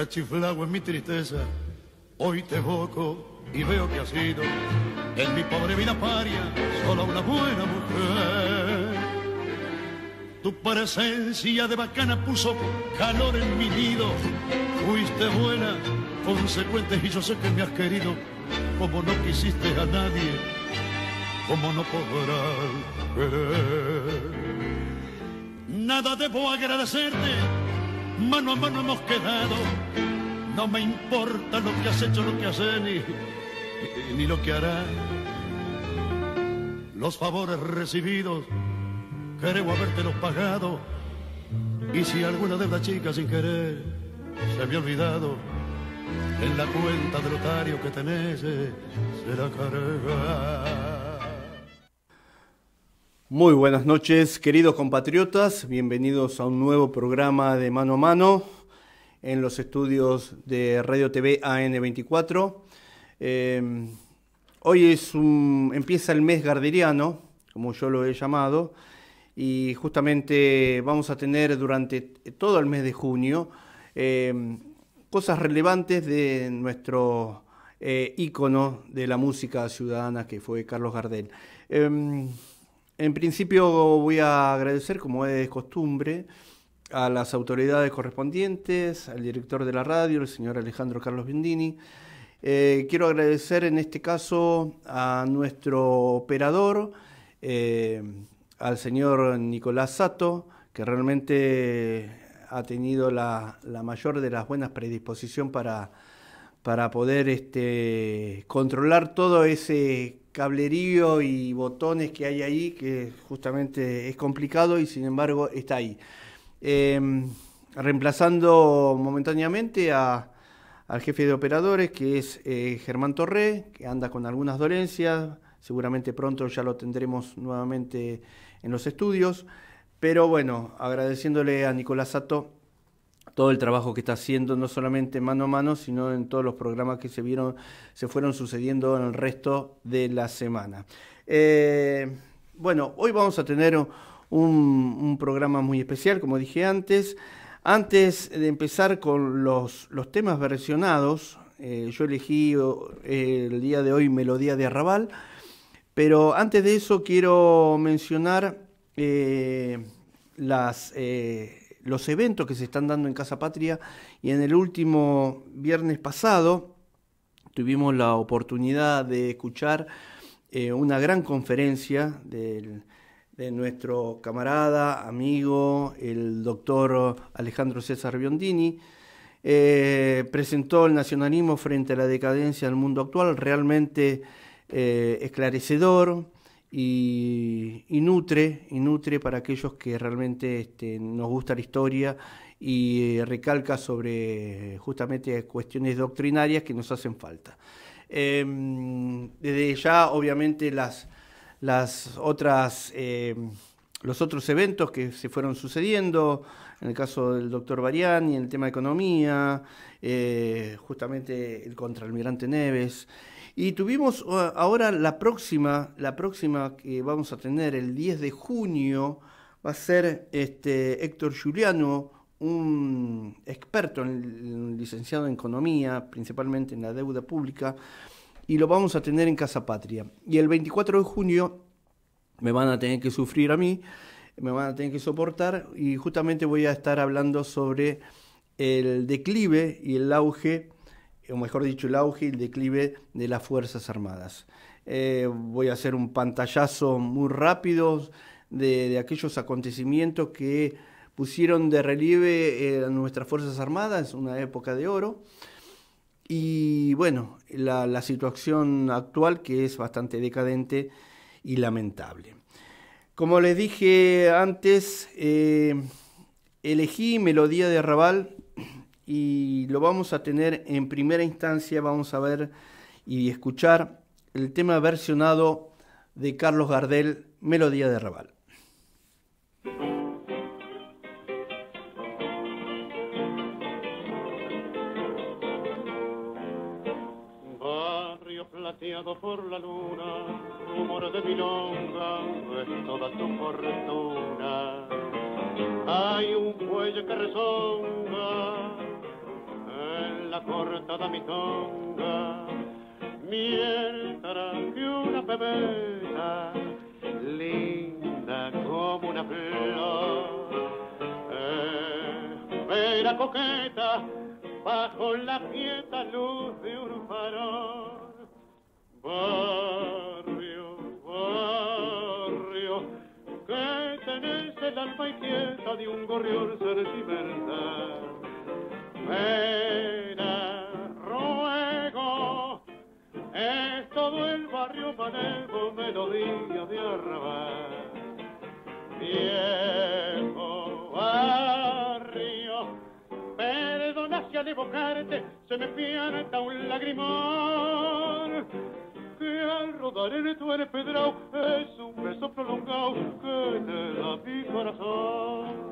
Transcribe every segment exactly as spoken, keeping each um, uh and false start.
rechiflado en mi tristeza, hoy te evoco y veo que has sido en mi pobre vida paria solo una buena mujer. Tu presencia de bacana puso calor en mi nido. Fuiste buena, consecuente, y yo sé que me has querido como no quisiste a nadie, como no podrás querer. Nada debo agradecerte, mano a mano hemos quedado. No me importa lo que has hecho, lo que haces, ni, ni, ni lo que harás. Los favores recibidos creo habértelos pagado, y si alguna deuda chica sin querer se me ha olvidado, en la cuenta del otario que tenés se la carga. Muy buenas noches, queridos compatriotas, bienvenidos a un nuevo programa de Mano a Mano en los estudios de Radio T V A N veinticuatro. Eh, hoy es un, empieza el mes gardeliano, como yo lo he llamado, y justamente vamos a tener durante todo el mes de junio eh, cosas relevantes de nuestro eh, ícono de la música ciudadana que fue Carlos Gardel. Eh, en principio voy a agradecer, como es costumbre, a las autoridades correspondientes, al director de la radio, el señor Alejandro Carlos Bindini. Eh, quiero agradecer en este caso a nuestro operador, eh, al señor Nicolás Sato, que realmente ha tenido la, la mayor de las buenas predisposición para, para poder este, controlar todo ese cablerío y botones que hay ahí, que justamente es complicado y sin embargo está ahí. Eh, reemplazando momentáneamente a, al jefe de operadores, que es eh, Germán Torré, que anda con algunas dolencias. Seguramente pronto ya lo tendremos nuevamente en los estudios, pero bueno, agradeciéndole a Nicolás Sato todo el trabajo que está haciendo, no solamente Mano a Mano, sino en todos los programas que se vieron, se fueron sucediendo en el resto de la semana. Eh, bueno, hoy vamos a tener un, un programa muy especial, como dije antes. Antes de empezar con los, los temas versionados, eh, yo elegí eh, el día de hoy Melodía de Arrabal. Pero antes de eso quiero mencionar eh, las, eh, los eventos que se están dando en Casa Patria, y en el último viernes pasado tuvimos la oportunidad de escuchar eh, una gran conferencia del, de nuestro camarada, amigo, el doctor Alejandro César Biondini. Eh, presentó el nacionalismo frente a la decadencia del mundo actual, realmente Eh, esclarecedor y, y, nutre, y nutre para aquellos que realmente este, nos gusta la historia, y eh, recalca sobre justamente cuestiones doctrinarias que nos hacen falta. Eh, desde ya, obviamente, las, las otras, eh, los otros eventos que se fueron sucediendo, en el caso del doctor Variani, en el tema de economía, eh, justamente el contraalmirante Neves. Y tuvimos ahora la próxima, la próxima que vamos a tener el diez de junio, va a ser este Héctor Giuliano, un experto, en, licenciado en economía, principalmente en la deuda pública, y lo vamos a tener en Casa Patria. Y el veinticuatro de junio me van a tener que sufrir a mí, me van a tener que soportar, y justamente voy a estar hablando sobre el declive y el auge, o mejor dicho, el auge y el declive de las Fuerzas Armadas. Eh, voy a hacer un pantallazo muy rápido de, de aquellos acontecimientos que pusieron de relieve eh, a nuestras Fuerzas Armadas, una época de oro, y bueno, la, la situación actual, que es bastante decadente y lamentable. Como les dije antes, eh, elegí Melodía de Arrabal, y lo vamos a tener en primera instancia. Vamos a ver y escuchar el tema versionado de Carlos Gardel, Melodía de Arrabal. Barrio plateado por la luna, rumor de milonga, es toda tu fortuna. Hay un cuello que resonga en la cortada mitonga, mientras que una pebeta linda como una flor espera coqueta bajo la quieta luz de un farol. Barrio, barrio, que tenés el alma inquieta de un gorrión cerciversal. Pena, ruego, es todo el barrio manejo, melodía de arrabal. Viejo barrio, perdona si al evocarte se me pianta un lagrimón, que al rodar en tu empedrado es un beso prolongado que te da mi corazón.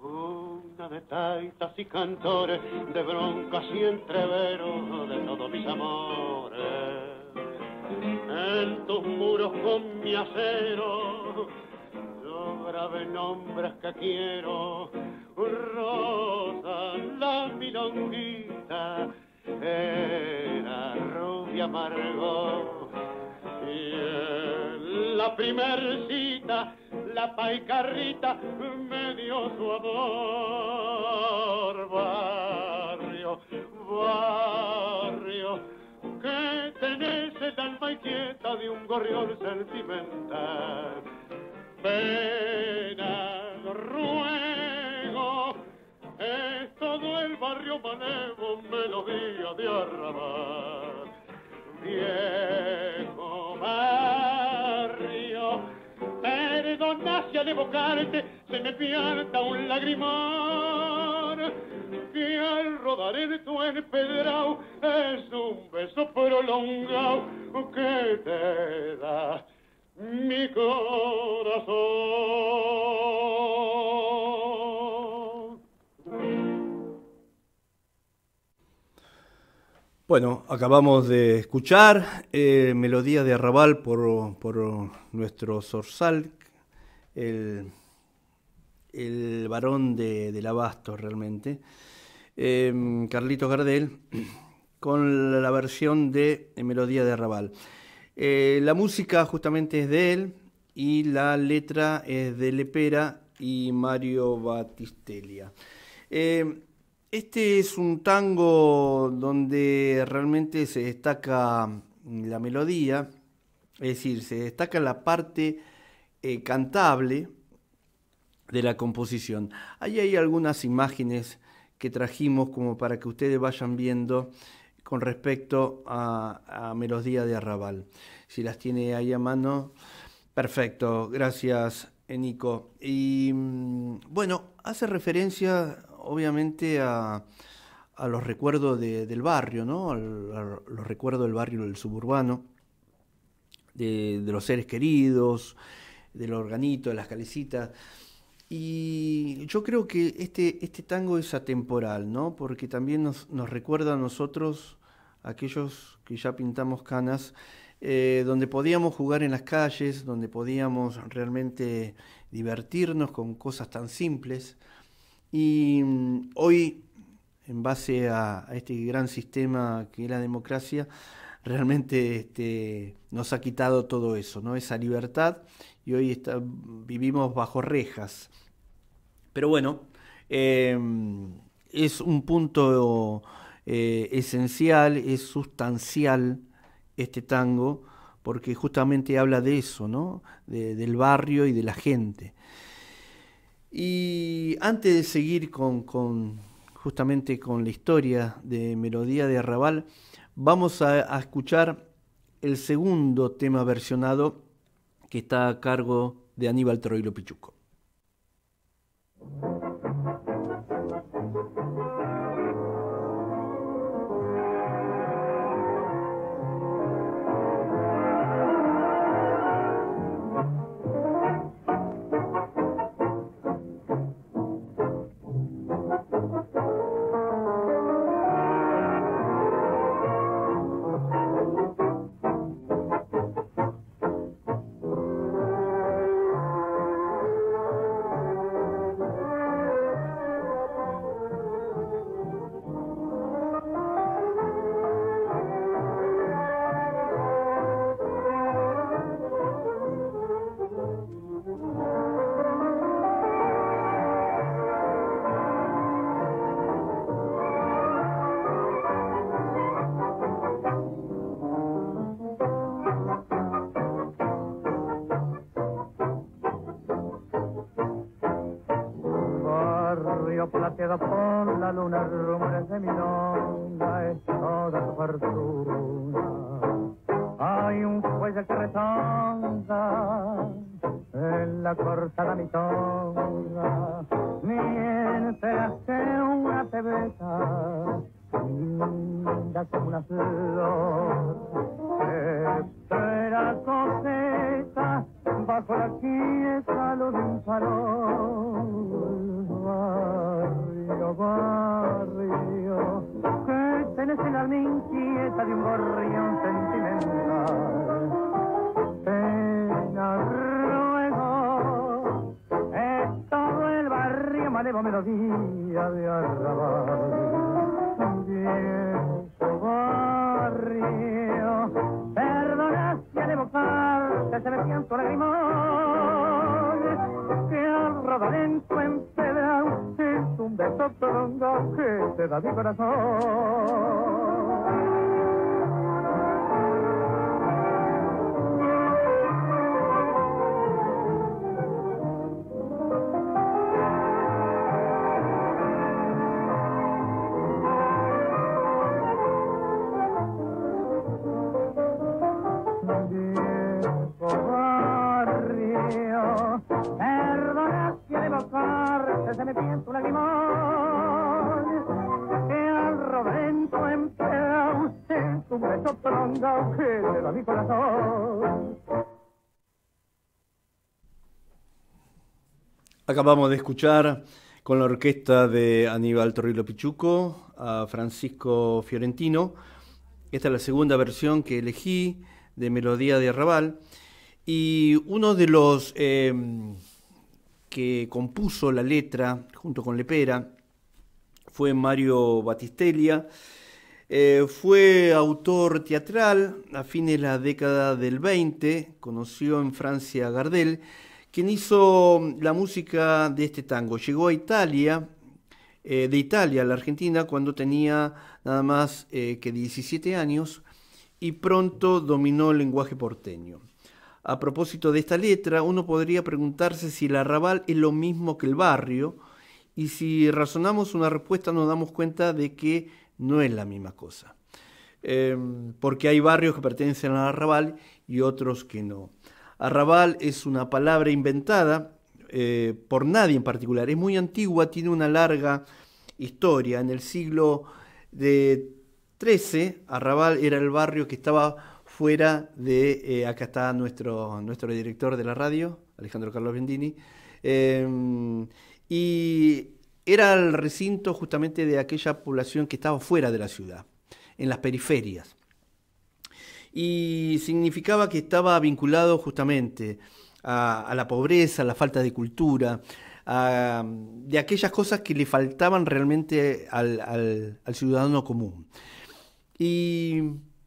Cuna de taitas y cantores, de broncas y entreveros, de todos mis amores. En tus muros con mi acero, yo grabé nombres que quiero. Rosa, la milonguita, era rubia Margot. Y en la primer cita, la paicarrita me dio su amor. Barrio, barrio, que tenés el alma inquieta de un gorrión sentimental. Pena, ruego, es todo el barrio manejo, melodía de arrabal. Viejo barrio, perdona si al evocarte se me pianta un lagrimón, que al rodar en tu empedrao es un beso prolongado que te da mi corazón. Bueno, acabamos de escuchar eh, Melodía de Arrabal por, por nuestro zorzal, el, el varón de, del abasto realmente, eh, Carlitos Gardel, con la versión de Melodía de Arrabal. Eh, la música justamente es de él y la letra es de Lepera y Mario Battistella. Eh, este es un tango donde realmente se destaca la melodía, es decir, se destaca la parte eh, cantable de la composición. Ahí hay algunas imágenes que trajimos como para que ustedes vayan viendo con respecto a, a Melodía de Arrabal. Si las tiene ahí a mano, perfecto, gracias Nico. Y bueno, hace referencia obviamente a, a los recuerdos de, del barrio, ¿no? Al, a los recuerdos del barrio, del suburbano, de, de los seres queridos, del organito, de las calecitas. Y yo creo que este, este tango es atemporal, ¿no? Porque también nos, nos recuerda a nosotros, aquellos que ya pintamos canas, eh, donde podíamos jugar en las calles, donde podíamos realmente divertirnos con cosas tan simples. Y hoy, en base a, a este gran sistema que es la democracia, realmente este, nos ha quitado todo eso, ¿no? Esa libertad, y hoy está, vivimos bajo rejas. Pero bueno, eh, es un punto eh, esencial, es sustancial este tango, porque justamente habla de eso, ¿no? De, del barrio y de la gente. Y antes de seguir con, con justamente con la historia de Melodía de Arrabal, vamos a, a escuchar el segundo tema versionado, que está a cargo de Aníbal Troilo Pichuco. río, por la tierra, por la luna, rumores de milonga, es toda tu fortuna. Hay un fuelle que retonda en la cortada mitonga, mientras que una te besa, linda como una flor, espera cosecha bajo la quieta luz de un farol. Barrio, barrio, que tenés el alma inquieta de un gorrión sentimental. Pena, ruego, es todo el barrio malevo, melodía de arrabal. Viejo barrio, perdona si al evocarte se me siento lagrimón, que al rodar en tu empedrado es un beso prolongado que te da mi corazón. Se me piensa un lagrimón, que al rodento empleado es un beso prolongado que le da mi corazón. Acabamos de escuchar con la orquesta de Aníbal Troilo Pichuco a Francisco Fiorentino. Esta es la segunda versión que elegí de Melodía de Arrabal. Y uno de los... Eh, que compuso la letra junto con Lepera fue Mario Battistella. Eh, fue autor teatral a fines de la década del veinte, conoció en Francia a Gardel, quien hizo la música de este tango. Llegó a Italia, eh, de Italia a la Argentina cuando tenía nada más eh, que diecisiete años y pronto dominó el lenguaje porteño. A propósito de esta letra, uno podría preguntarse si el arrabal es lo mismo que el barrio, y si razonamos una respuesta nos damos cuenta de que no es la misma cosa. Eh, porque hay barrios que pertenecen al arrabal y otros que no. Arrabal es una palabra inventada eh, por nadie en particular. Es muy antigua, tiene una larga historia. En el siglo trece, arrabal era el barrio que estaba... fuera de, eh, acá está nuestro, nuestro director de la radio, Alejandro Carlos Bindini, eh, y era el recinto justamente de aquella población que estaba fuera de la ciudad, en las periferias. Y significaba que estaba vinculado justamente a, a la pobreza, a la falta de cultura, a, de aquellas cosas que le faltaban realmente al, al, al ciudadano común. Y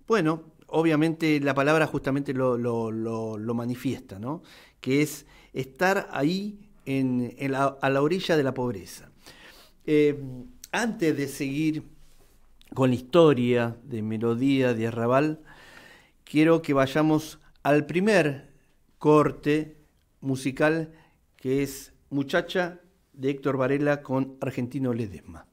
bueno... Obviamente la palabra justamente lo, lo, lo, lo manifiesta, ¿no? Que es estar ahí en, en la, a la orilla de la pobreza. Eh, antes de seguir con la historia de Melodía de Arrabal, quiero que vayamos al primer corte musical, que es Muchacha de Héctor Varela con Argentino Ledesma.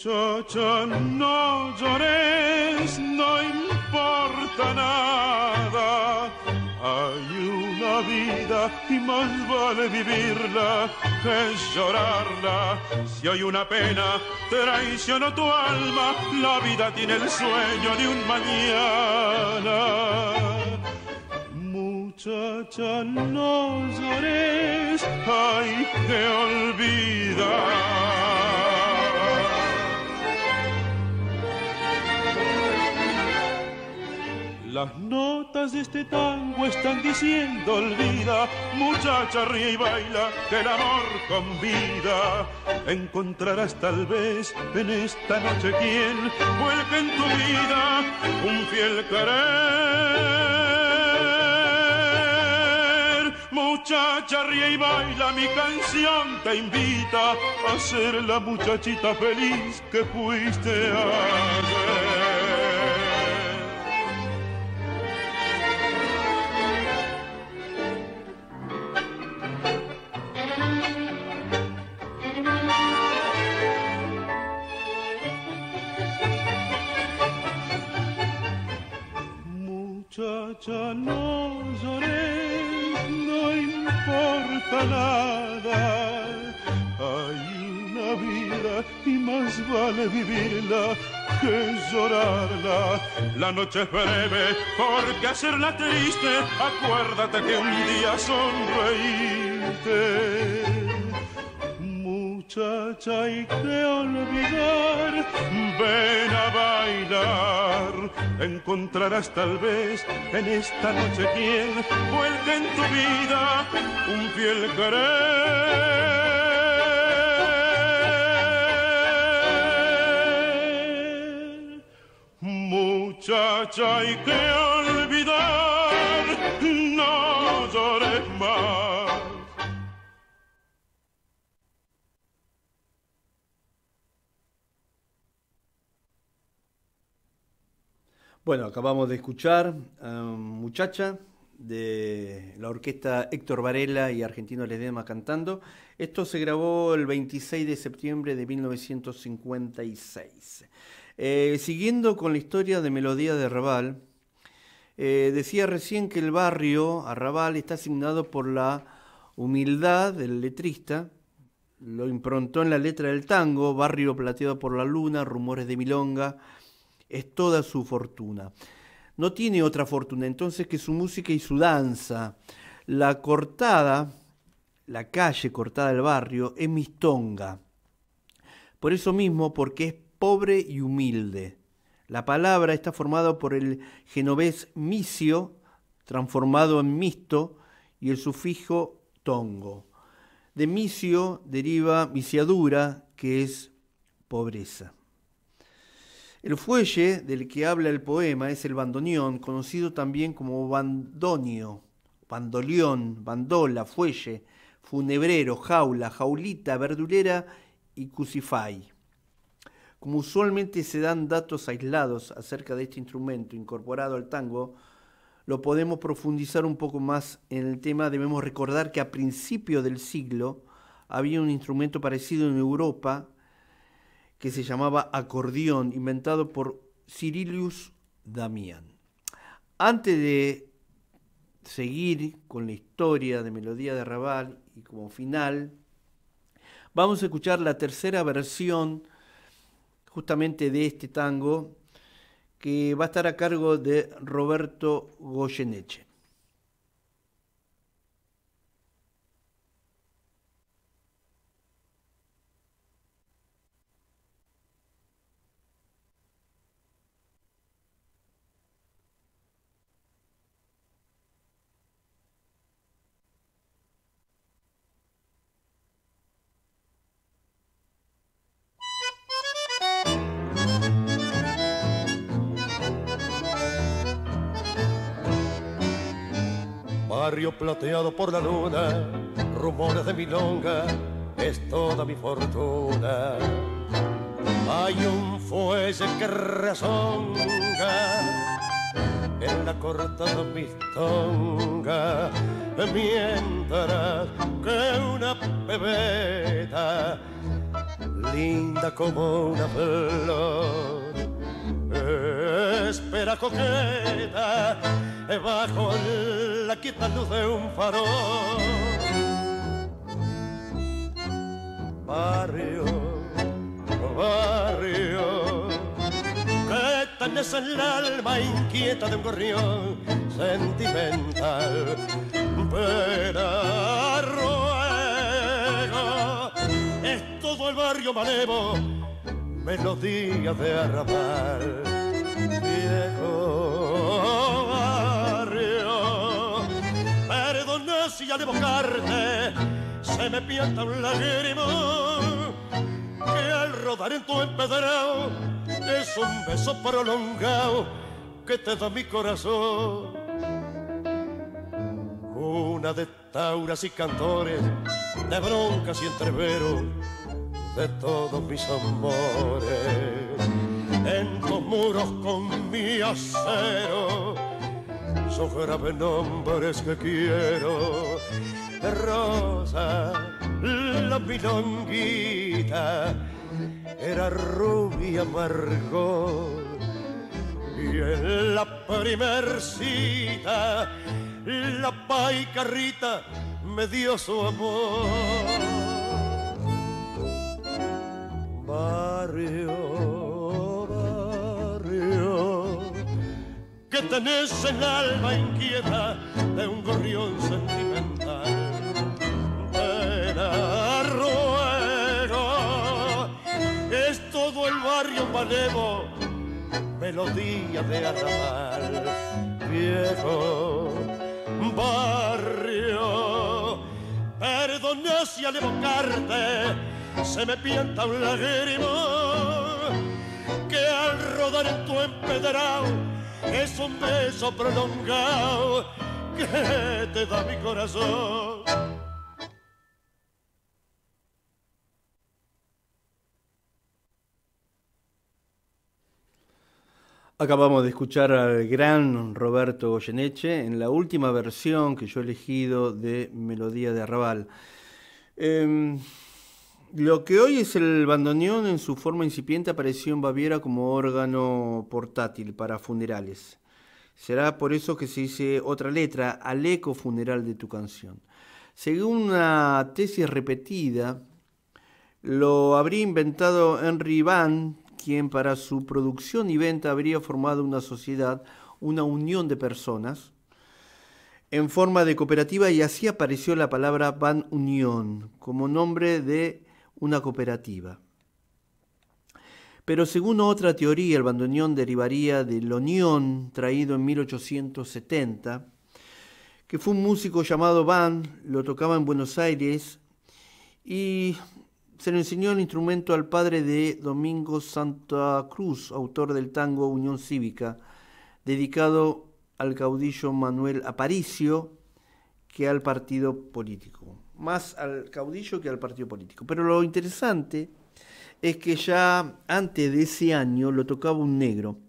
Muchacha, no llores, no importa nada, hay una la vida y más vale vivirla que llorarla. Si hoy una pena traicionó tu alma, la vida tiene el sueño de un mañana. Muchacha, no llores, hay que olvidar. Las notas de este tango están diciendo olvida, muchacha ríe y baila, que el amor convida. Encontrarás tal vez en esta noche quien vuelque en tu vida un fiel querer. Muchacha ríe y baila, mi canción te invita a ser la muchachita feliz que fuiste ayer. Muchacha, no llores, no importa nada. Hay una vida y más vale vivirla que llorarla. La noche es breve, porque hacerla triste, acuérdate que un día sonreíste. Muchacha, hay que olvidar, ven a bailar. Encontrarás tal vez en esta noche quien vuelque en tu vida un fiel querer. Muchacha, hay que olvidar, no llores más. Bueno, acabamos de escuchar a Muchacha de la orquesta Héctor Varela y Argentino Ledesma cantando. Esto se grabó el veintiséis de septiembre de mil novecientos cincuenta y seis. Eh, siguiendo con la historia de Melodía de Arrabal, eh, decía recién que el barrio Arrabal está asignado por la humildad del letrista. Lo improntó en la letra del tango, barrio plateado por la luna, rumores de milonga. Es toda su fortuna. No tiene otra fortuna entonces que su música y su danza. La cortada, la calle cortada del barrio, es mistonga. Por eso mismo, porque es pobre y humilde. La palabra está formada por el genovés misio, transformado en misto, y el sufijo tongo. De misio deriva misiadura, que es pobreza. El fuelle del que habla el poema es el bandoneón, conocido también como bandonio, bandoleón, bandola, fuelle, funebrero, jaula, jaulita, verdulera y crucify. Como usualmente se dan datos aislados acerca de este instrumento incorporado al tango, lo podemos profundizar un poco más en el tema. Debemos recordar que a principios del siglo había un instrumento parecido en Europa, que se llamaba acordeón, inventado por Cyrillus Damián. Antes de seguir con la historia de Melodía de Arrabal y como final, vamos a escuchar la tercera versión justamente de este tango, que va a estar a cargo de Roberto Goyeneche. Barrio plateado por la luna, rumores de milonga, es toda mi fortuna. Hay un fuelle que rezonga en la cortada mistonga, mientras que una pebeta, linda como una flor, espera coqueta bajo el la quieta luz de un farol. Barrio, barrio, que tenés en el alma inquieta de un gorrión sentimental. Pero ruego, es todo el barrio malevo, melodía de arrabal. Viejo barrio, perdona si al evocarte se me pianta un lágrimo, que al rodar en tu empedrado es un beso prolongado que te da mi corazón. Una de tauras y cantores, de broncas y entreveros, de todos mis amores. En los muros con mi acero, yo grabé nombres que quiero. Rosa, la milonguita, era rubia Margot. Y en la primer cita, la paica Rita me dio su amor. Barrio, que tenés el alma inquieta de un gorrión sentimental. Pena, ruego, es todo el barrio malevo, melodía de arrabal. Viejo barrio, perdona si al evocarte se me pianta un lágrimo, que al rodar en tu empedrado es un beso prolongado que te da mi corazón. Acabamos de escuchar al gran Roberto Goyeneche en la última versión que yo he elegido de Melodía de Arrabal. Eh... Lo que hoy es el bandoneón en su forma incipiente apareció en Baviera como órgano portátil para funerales. Será por eso que se dice otra letra al eco funeral de tu canción. Según una tesis repetida, lo habría inventado Henry Van, quien para su producción y venta habría formado una sociedad, una unión de personas, en forma de cooperativa, y así apareció la palabra Van Unión como nombre de una cooperativa. Pero según otra teoría, el bandoneón derivaría del oñón, traído en mil ochocientos setenta, que fue un músico llamado Van, lo tocaba en Buenos Aires y se le enseñó el instrumento al padre de Domingo Santa Cruz, autor del tango Unión Cívica, dedicado al caudillo Manuel Aparicio que al partido político. Más al caudillo que al partido político. Pero lo interesante es que ya antes de ese año lo tocaba un negro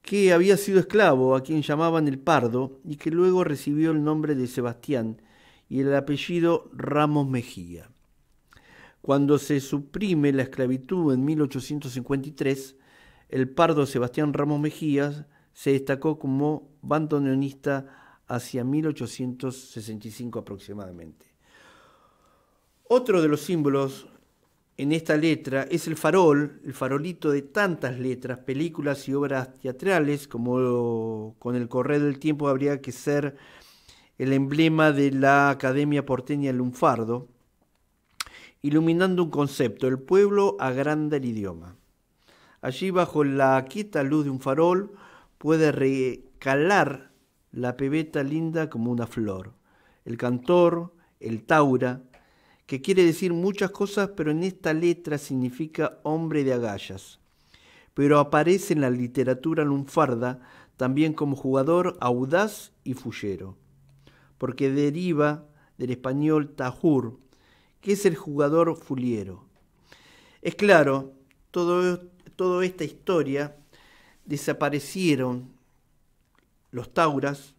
que había sido esclavo, a quien llamaban el Pardo, y que luego recibió el nombre de Sebastián y el apellido Ramos Mejía. Cuando se suprime la esclavitud en mil ochocientos cincuenta y tres, el Pardo Sebastián Ramos Mejía se destacó como bandoneonista hacia mil ochocientos sesenta y cinco aproximadamente. Otro de los símbolos en esta letra es el farol, el farolito de tantas letras, películas y obras teatrales, como con el correr del tiempo habría que ser el emblema de la Academia Porteña Lunfardo, iluminando un concepto: el pueblo agranda el idioma. Allí, bajo la quieta luz de un farol, puede recalar la pebeta linda como una flor. El cantor, el taura, que quiere decir muchas cosas, pero en esta letra significa hombre de agallas. Pero aparece en la literatura lunfarda también como jugador audaz y fullero, porque deriva del español tajur, que es el jugador fuliero. Es claro, todo, toda esta historia. Desaparecieron los tauras,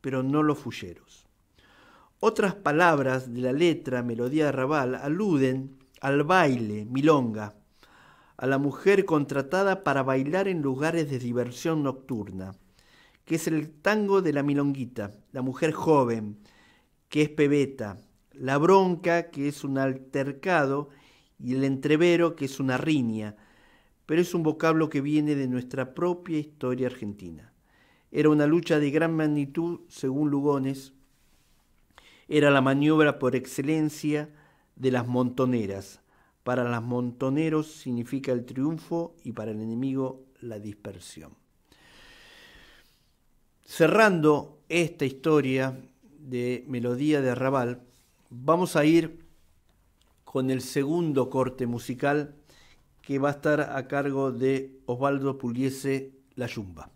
pero no los fulleros. Otras palabras de la letra Melodía de Arrabal aluden al baile, milonga, a la mujer contratada para bailar en lugares de diversión nocturna, que es el tango de la milonguita, la mujer joven, que es pebeta, la bronca, que es un altercado, y el entrevero, que es una riña, pero es un vocablo que viene de nuestra propia historia argentina. Era una lucha de gran magnitud, según Lugones, era la maniobra por excelencia de las montoneras. Para los montoneros significa el triunfo y para el enemigo la dispersión. Cerrando esta historia de Melodía de Arrabal, vamos a ir con el segundo corte musical que va a estar a cargo de Osvaldo Pugliese, La Yumba.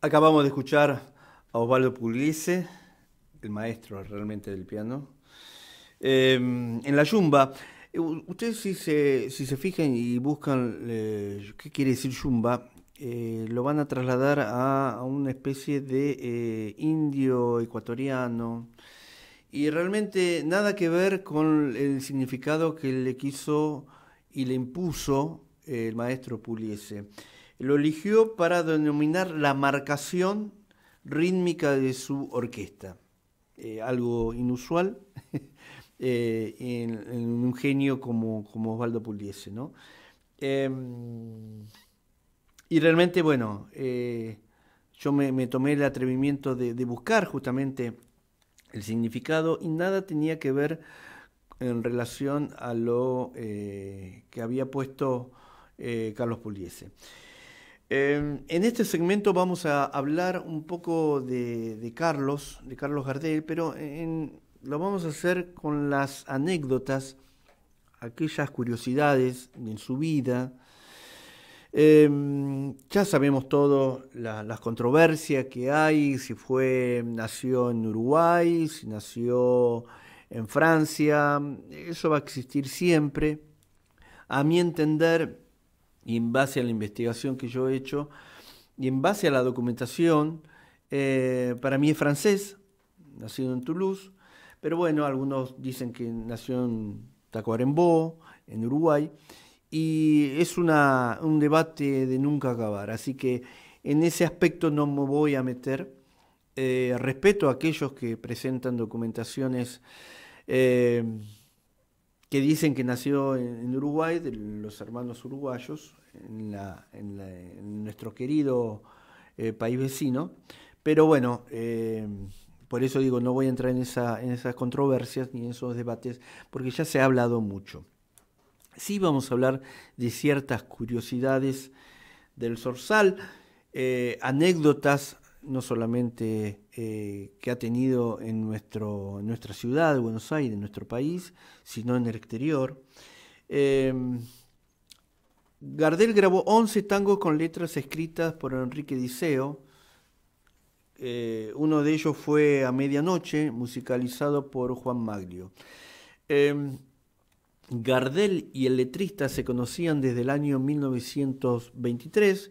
Acabamos de escuchar a Osvaldo Pugliese, el maestro realmente del piano, eh, en La Yumba. Ustedes si se, si se fijan y buscan eh, qué quiere decir yumba, eh, lo van a trasladar a, a una especie de eh, indio ecuatoriano y realmente nada que ver con el significado que le quiso y le impuso eh, el maestro Pugliese. Lo eligió para denominar la marcación rítmica de su orquesta. Eh, algo inusual eh, en, en un genio como, como Osvaldo Pugliese, ¿no? Eh, y realmente, bueno, eh, yo me, me tomé el atrevimiento de, de buscar justamente el significado y nada tenía que ver en relación a lo eh, que había puesto eh, Carlos Pugliese. Eh, en este segmento vamos a hablar un poco de, de Carlos, de Carlos Gardel, pero en, lo vamos a hacer con las anécdotas, aquellas curiosidades en su vida. Eh, ya sabemos todo, la, las controversias que hay, si fue, nació en Uruguay, si nació en Francia, eso va a existir siempre. A mi entender, y en base a la investigación que yo he hecho y en base a la documentación, eh, para mí es francés, nacido en Toulouse, pero bueno, algunos dicen que nació en Tacuarembó, en Uruguay, y es una, un debate de nunca acabar, así que en ese aspecto no me voy a meter. Eh, respeto a aquellos que presentan documentaciones eh, que dicen que nació en, en Uruguay, de los hermanos uruguayos, en, la, en, la, en nuestro querido eh, país vecino, pero bueno, eh, por eso digo, no voy a entrar en, esa, en esas controversias ni en esos debates, porque ya se ha hablado mucho. Sí vamos a hablar de ciertas curiosidades del zorzal, eh, anécdotas, no solamente eh, que ha tenido en, nuestro, en nuestra ciudad de Buenos Aires, en nuestro país, sino en el exterior. Eh, Gardel grabó once tangos con letras escritas por Enrique Diceo. Eh, uno de ellos fue A Medianoche, musicalizado por Juan Maglio. Eh, Gardel y el letrista se conocían desde el año mil novecientos veintitrés,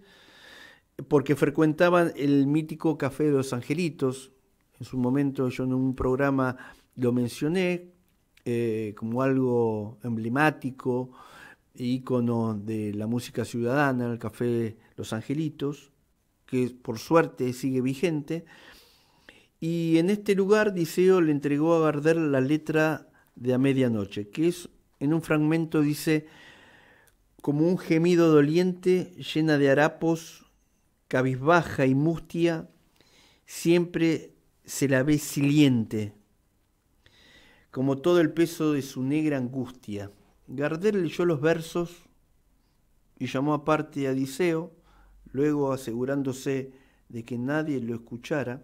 porque frecuentaban el mítico Café de los Angelitos. En su momento yo en un programa lo mencioné eh, como algo emblemático, ícono de la música ciudadana, el Café Los Angelitos, que por suerte sigue vigente. Y en este lugar Diceo le entregó a Gardel la letra de A Medianoche, que es, en un fragmento dice, como un gemido doliente, llena de harapos, cabizbaja y mustia, siempre se la ve siliente, como todo el peso de su negra angustia. Gardel leyó los versos y llamó aparte a Diceo, luego asegurándose de que nadie lo escuchara,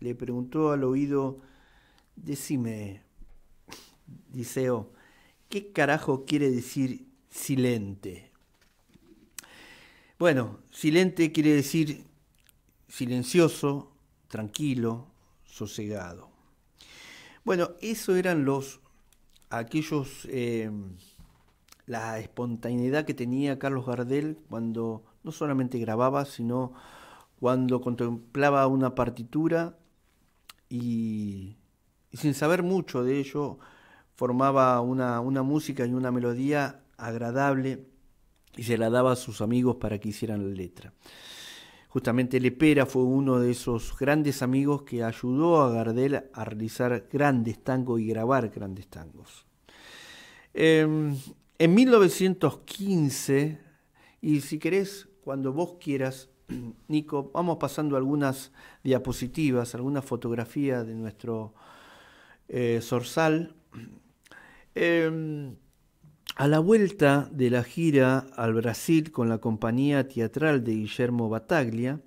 le preguntó al oído, decime, Diceo, ¿qué carajo quiere decir silente? Bueno, silente quiere decir silencioso, tranquilo, sosegado. Bueno, eso eran los aquellos eh, la espontaneidad que tenía Carlos Gardel cuando no solamente grababa, sino cuando contemplaba una partitura y, y sin saber mucho de ello formaba una, una música y una melodía agradable, y se la daba a sus amigos para que hicieran la letra. Justamente Lepera fue uno de esos grandes amigos que ayudó a Gardel a realizar grandes tangos y grabar grandes tangos. Eh, en mil novecientos quince, y si querés, cuando vos quieras, Nico, vamos pasando algunas diapositivas, algunas fotografías de nuestro eh, zorzal. Eh, A la vuelta de la gira al Brasil con la compañía teatral de Guillermo Bataglia,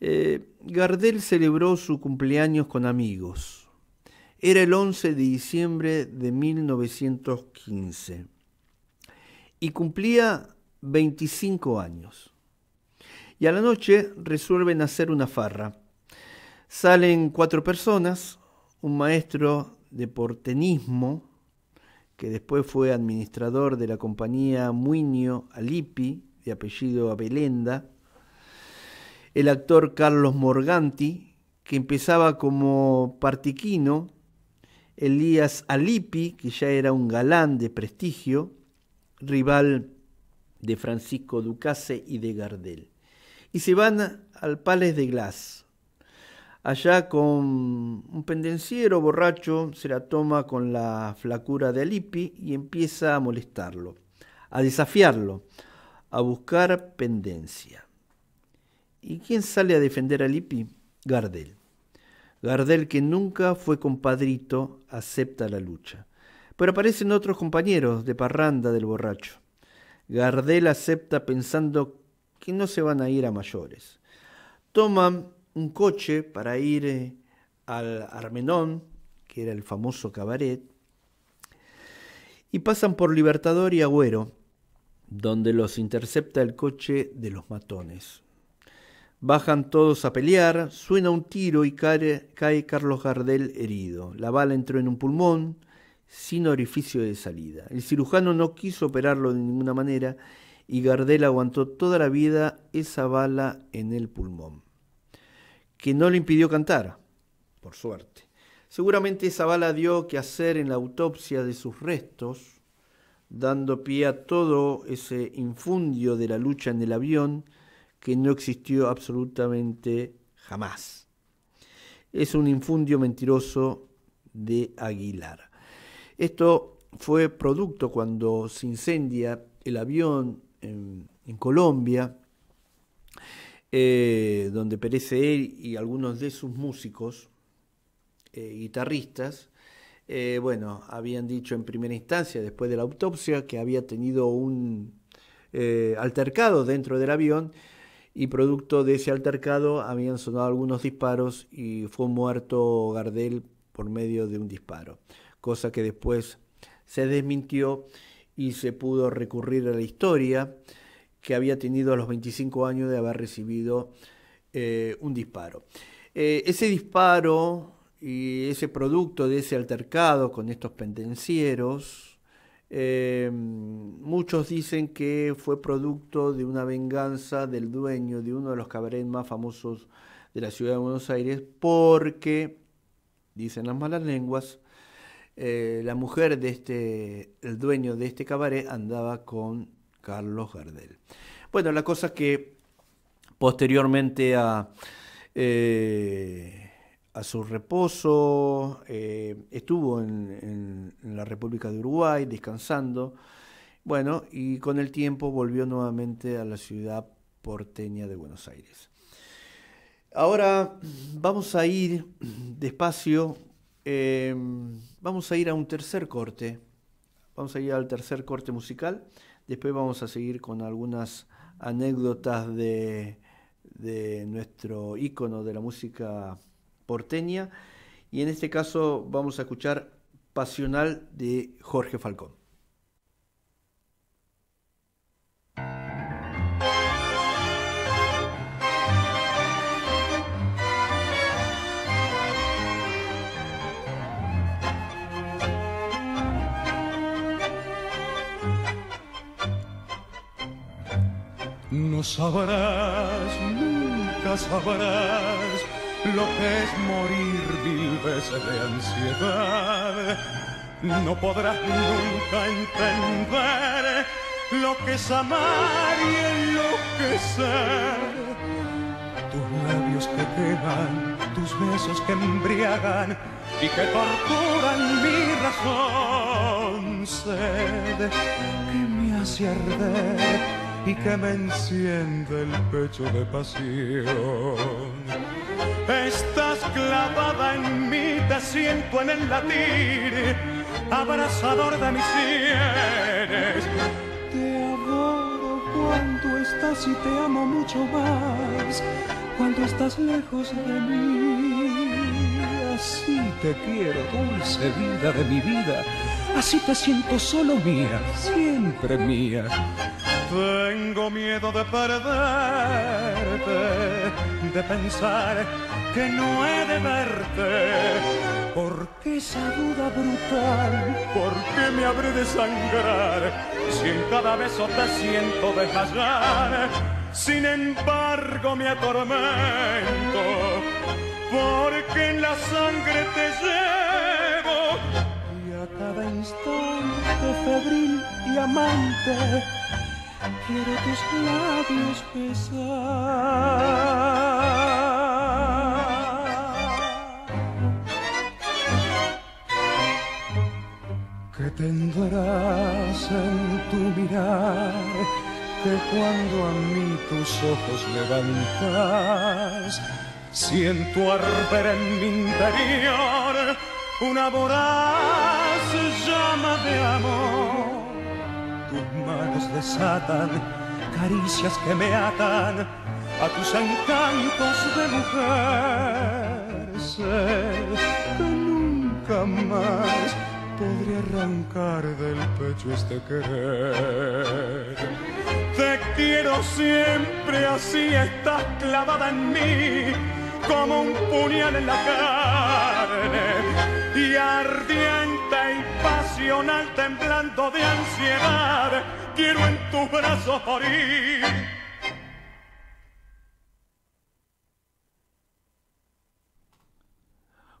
eh, Gardel celebró su cumpleaños con amigos. Era el once de diciembre de mil novecientos quince y cumplía veinticinco años. Y a la noche resuelven hacer una farra. Salen cuatro personas, un maestro de porteñismo, que después fue administrador de la compañía Muinio Alipi, de apellido Abelenda, el actor Carlos Morganti, que empezaba como partiquino, Elías Alipi, que ya era un galán de prestigio, rival de Francisco Ducase y de Gardel. Y se van al Palais de Glass. Allá con un pendenciero borracho se la toma con la flacura de Alipi y empieza a molestarlo, a desafiarlo, a buscar pendencia. ¿Y quién sale a defender a Alipi? Gardel. Gardel, que nunca fue compadrito, acepta la lucha. Pero aparecen otros compañeros de parranda del borracho. Gardel acepta pensando que no se van a ir a mayores. Toman un coche para ir eh, al Armenón, que era el famoso cabaret, y pasan por Libertador y Agüero, donde los intercepta el coche de los matones. Bajan todos a pelear, suena un tiro y cae, cae Carlos Gardel herido. La bala entró en un pulmón, sin orificio de salida. El cirujano no quiso operarlo de ninguna manera y Gardel aguantó toda la vida esa bala en el pulmón, que no le impidió cantar, por suerte. Seguramente esa bala dio que hacer en la autopsia de sus restos, dando pie a todo ese infundio de la lucha en el avión que no existió absolutamente jamás. Es un infundio mentiroso de Aguilar. Esto fue producto cuando se incendia el avión en, en Colombia, eh, donde perece él y algunos de sus músicos, eh, guitarristas. Eh, bueno, habían dicho en primera instancia, después de la autopsia, que había tenido un eh, altercado dentro del avión, y producto de ese altercado habían sonado algunos disparos y fue muerto Gardel por medio de un disparo, cosa que después se desmintió y se pudo recurrir a la historia que había tenido a los veinticinco años de haber recibido eh, un disparo. Eh, ese disparo y ese producto de ese altercado con estos pendencieros, Eh, muchos dicen que fue producto de una venganza del dueño de uno de los cabarets más famosos de la ciudad de Buenos Aires, porque, dicen las malas lenguas, eh, la mujer de este, el dueño de este cabaret andaba con Carlos Gardel. Bueno, la cosa es que posteriormente a, eh, a su reposo, eh, estuvo en, en, en la República de Uruguay descansando, bueno, y con el tiempo volvió nuevamente a la ciudad porteña de Buenos Aires. Ahora vamos a ir despacio, eh, vamos a ir a un tercer corte, vamos a ir al tercer corte musical, después vamos a seguir con algunas anécdotas de, de nuestro ícono de la música porteña, y en este caso vamos a escuchar Pasional de Jorge Falcón. No sabrás, nunca sabrás lo que es morir mil veces de ansiedad. No podrás nunca entender lo que es amar y enloquecer. Tus labios que queman, tus besos que embriagan y que torturan mi razón. Sed que me hace arder y que me enciende el pecho de pasión. Estás clavada en mí, te siento en el latir abrazador de mis sienes. Te adoro cuando estás y te amo mucho más cuando estás lejos de mí. Así te quiero, dulce vida de mi vida, así te siento solo mía, siempre mía. Tengo miedo de perderte, de pensar que no he de verte. ¿Por qué esa duda brutal? ¿Por qué me habré de sangrar si en cada beso te siento deshallar? Sin embargo me atormento porque en la sangre te llevo y a cada instante febril y amante quiero tus labios besar. Que tendrás en tu mirar, que cuando a mí tus ojos levantas, siento arder en mi interior una voraz llama de amor. Tus manos desatan, caricias que me atan a tus encantos de mujer. Sé que nunca más podré arrancar del pecho este querer. Te quiero siempre así, estás clavada en mí como un puñal en la carne y ardiente y pasional, temblando de ansiedad. quiero en tus brazos morir.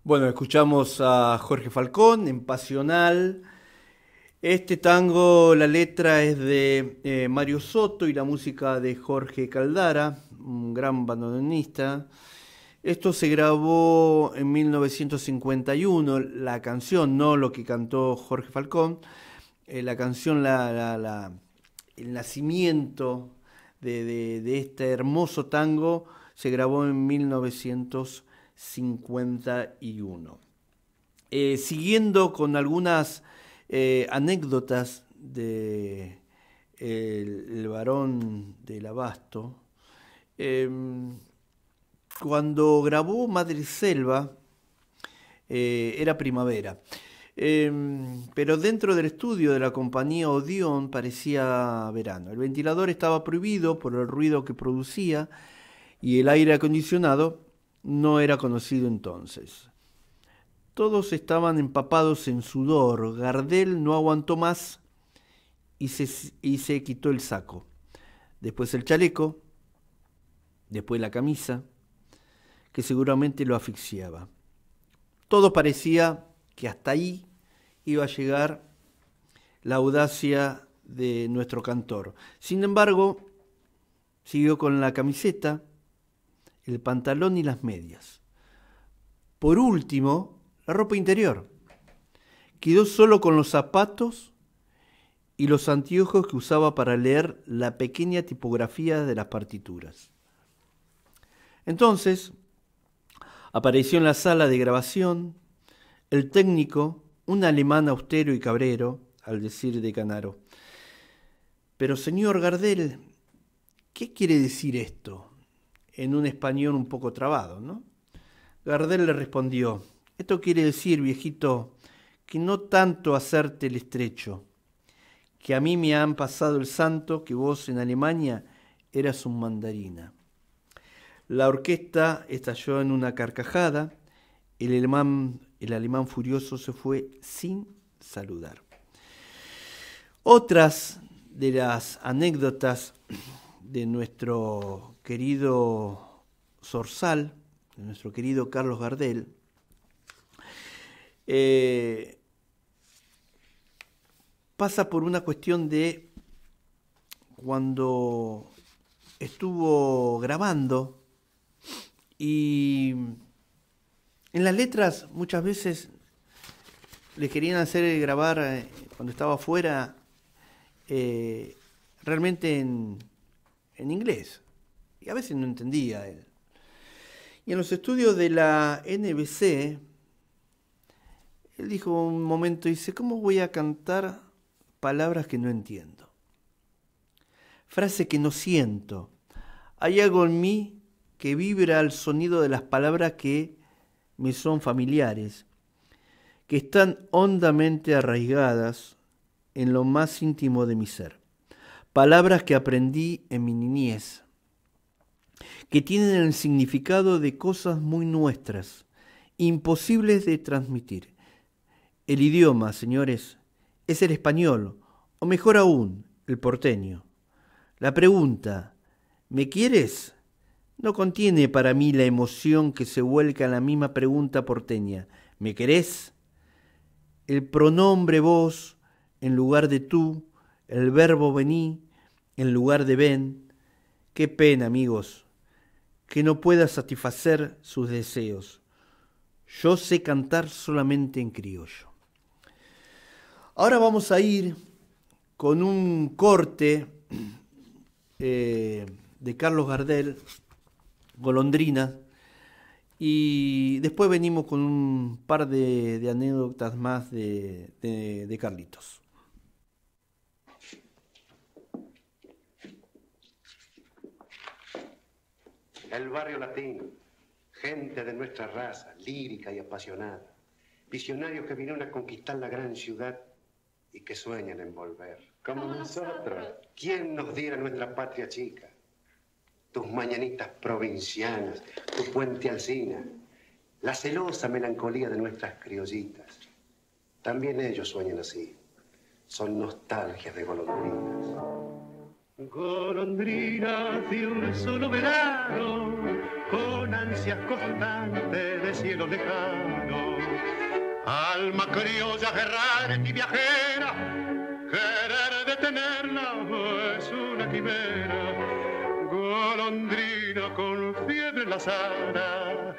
Bueno, escuchamos a Jorge Falcón en Pasional. Este tango, la letra es de eh, Mario Soto y la música de Jorge Caldara, un gran bandoneonista. Esto se grabó en mil novecientos cincuenta y uno, la canción, no lo que cantó Jorge Falcón, eh, la canción, la, la, la, el nacimiento de, de, de este hermoso tango se grabó en mil novecientos cincuenta y uno. Eh, siguiendo con algunas eh, anécdotas de eh, el, el Barón del Abasto, eh, cuando grabó Madre Selva eh, era primavera, eh, pero dentro del estudio de la compañía Odeón parecía verano. El ventilador estaba prohibido por el ruido que producía y el aire acondicionado no era conocido entonces. Todos estaban empapados en sudor. Gardel no aguantó más y se, y se quitó el saco. Después el chaleco, después la camisa, que seguramente lo asfixiaba. Todo parecía que hasta ahí iba a llegar la audacia de nuestro cantor. Sin embargo, siguió con la camiseta, el pantalón y las medias. Por último, la ropa interior. Quedó solo con los zapatos y los anteojos que usaba para leer la pequeña tipografía de las partituras. Entonces apareció en la sala de grabación el técnico, un alemán austero y cabrero, al decir de Canaro. Pero señor Gardel, ¿qué quiere decir esto? En un español un poco trabado, ¿no? Gardel le respondió: esto quiere decir, viejito, que no tanto hacerte el estrecho, que a mí me han pasado el santo que vos en Alemania eras un mandarina. La orquesta estalló en una carcajada. El alemán, el alemán furioso se fue sin saludar. Otras de las anécdotas de nuestro querido Zorzal, de nuestro querido Carlos Gardel, eh, pasa por una cuestión de cuando estuvo grabando, y en las letras muchas veces le querían hacer grabar eh, cuando estaba afuera eh, realmente en en inglés, y a veces no entendía él. Y en los estudios de la N B C, él dijo un momento, dice, ¿cómo voy a cantar palabras que no entiendo? Frase que no siento. Hay algo en mí que vibra al sonido de las palabras que me son familiares, que están hondamente arraigadas en lo más íntimo de mi ser. Palabras que aprendí en mi niñez, que tienen el significado de cosas muy nuestras, imposibles de transmitir. El idioma, señores, es el español, o mejor aún, el porteño. La pregunta, ¿me quieres?, no contiene para mí la emoción que se vuelca en la misma pregunta porteña. ¿Me querés? El pronombre vos en lugar de tú, el verbo vení en lugar de ven. Qué pena, amigos, que no pueda satisfacer sus deseos. Yo sé cantar solamente en criollo. Ahora vamos a ir con un corte eh, de Carlos Gardel, Golondrina, y después venimos con un par de, de anécdotas más de, de, de Carlitos. El barrio latino, gente de nuestra raza, lírica y apasionada, visionarios que vinieron a conquistar la gran ciudad y que sueñan en volver. Como nosotros, ¿quién nos diera nuestra patria chica? Tus mañanitas provincianas, tu puente Alsina, la celosa melancolía de nuestras criollitas. También ellos sueñan así, son nostalgias de golondrinas. Golondrinas de un solo verano, con ansias constantes de cielo lejano. Alma criolla, errante y viajera, querer detenerla es una quimera. Golondrina con fiebre en la sana,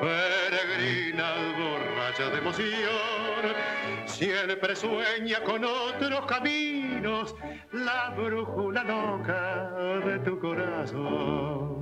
peregrina, borracha de emoción. Siempre sueña con otros caminos, la brújula loca de tu corazón.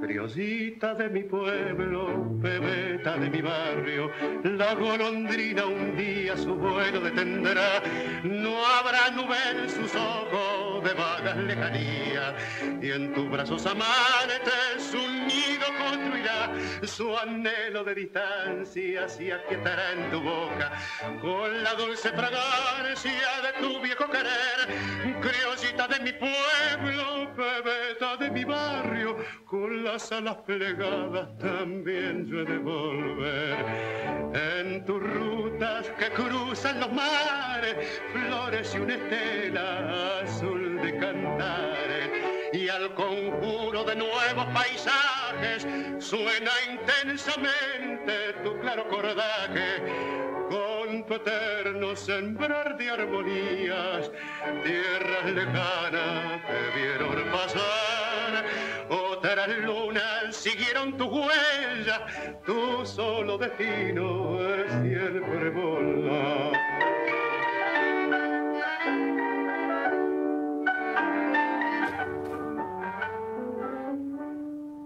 Criollita de mi pueblo, pebeta de mi barrio, la golondrina un día su vuelo detendrá. No habrá nube en sus ojos de vagas lejanías, y en tus brazos amantes un nido construirá. Su anhelo de distancia se aquietará en tu boca, con la dulce fragancia de tu viejo querer. Criollita de mi pueblo, pebeta de mi barrio, con la a las plegadas también yo he de volver. En tus rutas que cruzan los mares florece una estela azul de cantares, y al conjuro de nuevos paisajes suena intensamente tu claro cordaje. Con tu eterno sembrar de armonías, tierras lejanas te vieron pasar. Otras lunas siguieron tu huella, tu solo destino es siempre volar.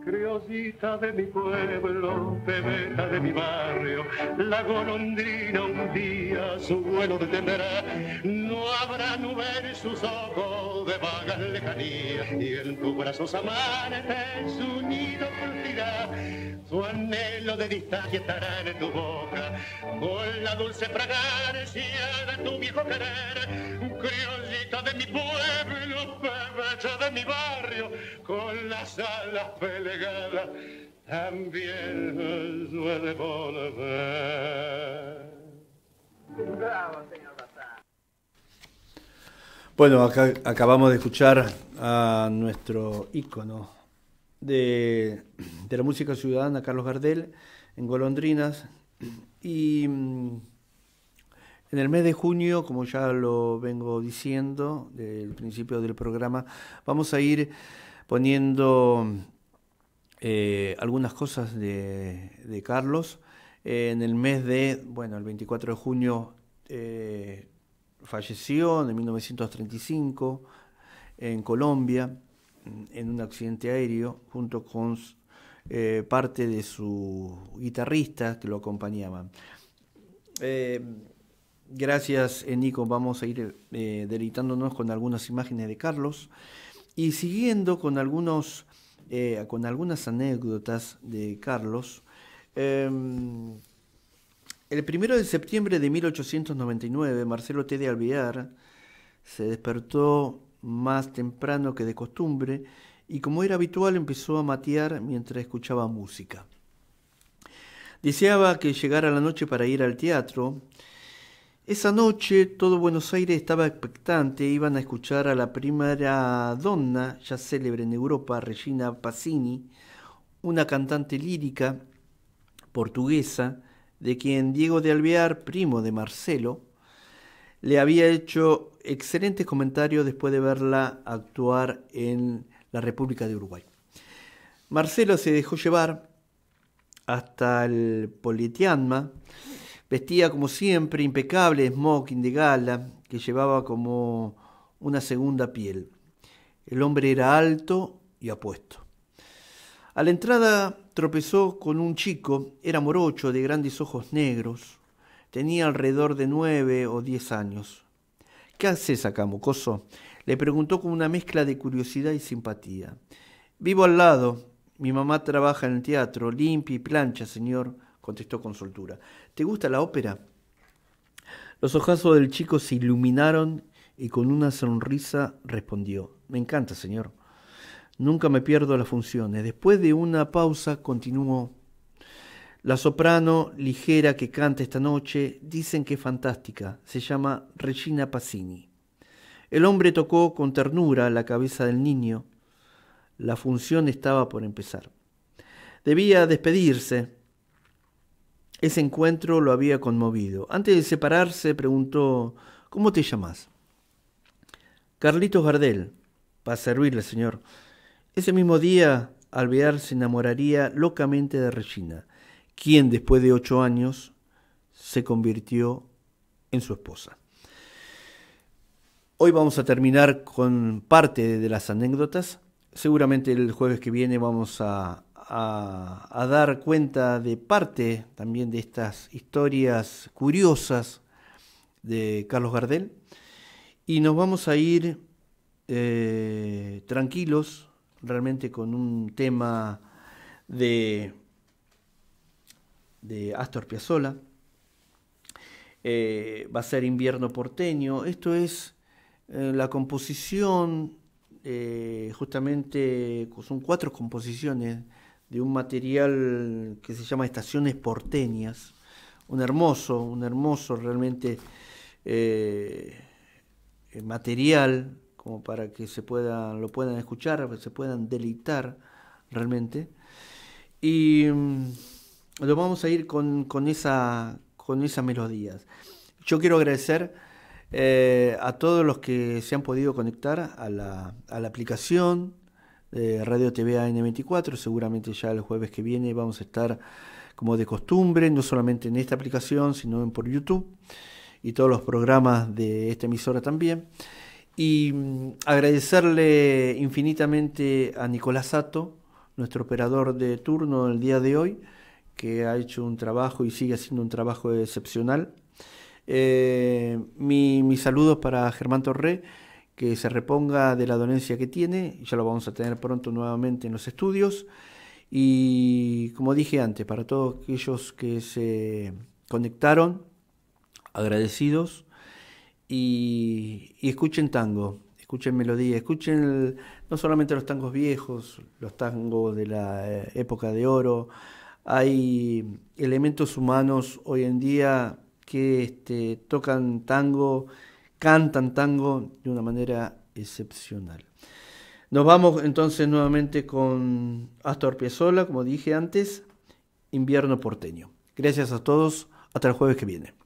Criollita de mi pueblo, pebeta de mi barrio, la golondrina un día su vuelo detendrá. No habrá nube en sus ojos de vagas lejanías, y en tus brazos amantes su nido curtirá. Su anhelo de distancia estará en tu boca, con la dulce fragancia de tu viejo querer. Criollita de mi pueblo, pebeta de mi barrio, con las alas peleadas también suele volver. Bravo, señor Bataglia. Bueno, acá acabamos de escuchar a nuestro ícono de, de la música ciudadana, Carlos Gardel, en Golondrinas. Y en el mes de junio, como ya lo vengo diciendo del principio del programa, vamos a ir poniendo Eh, algunas cosas de, de Carlos. Eh, en el mes de, bueno, el veinticuatro de junio eh, falleció en mil novecientos treinta y cinco en Colombia, en un accidente aéreo, junto con eh, parte de sus guitarristas que lo acompañaban. Eh, gracias, Nico. Vamos a ir eh, deleitándonos con algunas imágenes de Carlos y siguiendo con algunos... Eh, con algunas anécdotas de Carlos. Eh, el primero de septiembre de mil ochocientos noventa y nueve, Marcelo T. de Alvear se despertó más temprano que de costumbre y, como era habitual, empezó a matear mientras escuchaba música. Deseaba que llegara la noche para ir al teatro. Esa noche todo Buenos Aires estaba expectante, iban a escuchar a la primera donna ya célebre en Europa, Regina Pacini, una cantante lírica portuguesa, de quien Diego de Alvear, primo de Marcelo, le había hecho excelentes comentarios después de verla actuar en la República de Uruguay. Marcelo se dejó llevar hasta el Politeama. Vestía como siempre, impecable, smoking de gala, que llevaba como una segunda piel. El hombre era alto y apuesto. A la entrada tropezó con un chico, era morocho, de grandes ojos negros. Tenía alrededor de nueve o diez años. ¿Qué haces acá, mocoso? Le preguntó con una mezcla de curiosidad y simpatía. Vivo al lado, mi mamá trabaja en el teatro, limpia y plancha, señor, contestó con soltura. ¿Te gusta la ópera? Los ojazos del chico se iluminaron y con una sonrisa respondió: me encanta, señor. Nunca me pierdo las funciones. Después de una pausa continuó: La soprano ligera que canta esta noche, dicen que es fantástica, se llama Regina Pacini. El hombre tocó con ternura la cabeza del niño. La función estaba por empezar. Debía despedirse. Ese encuentro lo había conmovido. Antes de separarse preguntó, ¿cómo te llamas? Carlitos Gardel. Para servirle, señor. Ese mismo día, Alvear se enamoraría locamente de Regina, quien después de ocho años se convirtió en su esposa. Hoy vamos a terminar con parte de las anécdotas. Seguramente el jueves que viene vamos a, a, a dar cuenta de parte también de estas historias curiosas de Carlos Gardel. Y nos vamos a ir eh, tranquilos, realmente con un tema de, de Astor Piazzolla. Eh, va a ser Invierno Porteño. Esto es eh, la composición, eh, justamente son cuatro composiciones de un material que se llama Estaciones Porteñas. Un hermoso, un hermoso realmente eh, material, como para que se puedan, lo puedan escuchar, se puedan deleitar realmente. Y um, lo vamos a ir con, con, esa, con esas melodías. Yo quiero agradecer eh, a todos los que se han podido conectar a la, a la aplicación de Radio T V A N veinticuatro. Seguramente ya el jueves que viene vamos a estar, como de costumbre, no solamente en esta aplicación, sino en por YouTube y todos los programas de esta emisora también. Y agradecerle infinitamente a Nicolás Sato, nuestro operador de turno el día de hoy, que ha hecho un trabajo y sigue haciendo un trabajo excepcional. Eh, mi, mis saludos para Germán Torré, que se reponga de la dolencia que tiene, ya lo vamos a tener pronto nuevamente en los estudios. Y como dije antes, para todos aquellos que se conectaron, agradecidos. Y, y escuchen tango, escuchen melodía, escuchen el, no solamente los tangos viejos, los tangos de la época de oro. Hay elementos humanos hoy en día que este, tocan tango, cantan tango de una manera excepcional. Nos vamos entonces nuevamente con Astor Piazzolla, como dije antes, Invierno Porteño. Gracias a todos, hasta el jueves que viene.